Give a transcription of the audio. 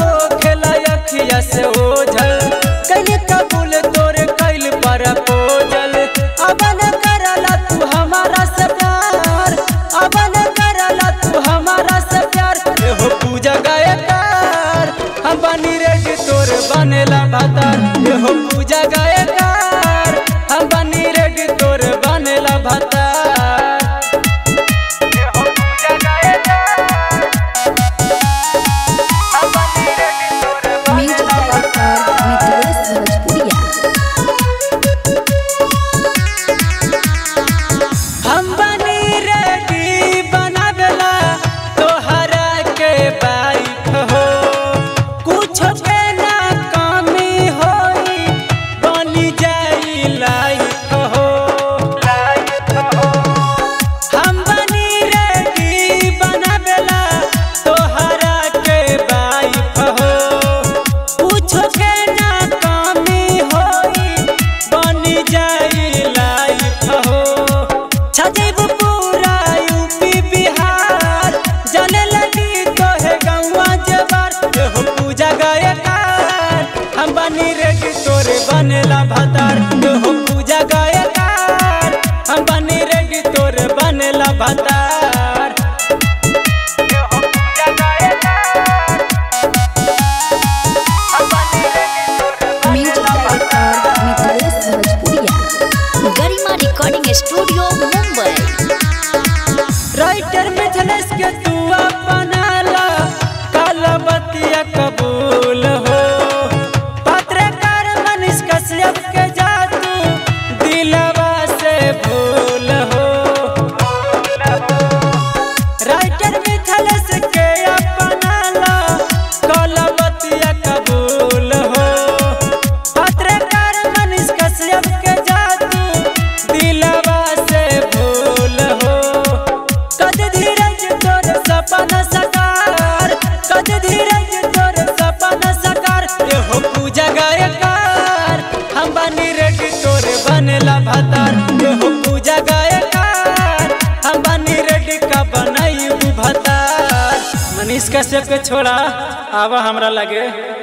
हो खेला अखिया से ओझल कैले कबूल तोरे कैल पर पोजल। अब न करला तू हमारा से प्यार, अब न करला तू हमारा से प्यार। हो पूजा गायकार हम बनी रेडी तोरे बनेला भातार। हो पूजा गायकार हम बनी रेडी तोरे बनेला भातार। बनेला भातार हो पूजा गायकार हम बनी रेडी तोरे बनेला भातार। हो पूजा गायकार हम बनी रेडी तोरे बनेला भातार। Mitresh Bhojpuriya Garima recording studio Mumbai. Writer Mithlesh के तू अपनाला काला बतिया कबूल हो। पूजा गायकार हम बनी रेडी का बनाई भतार। मनीष कश्यप के छोड़ा आवा हमरा लगे।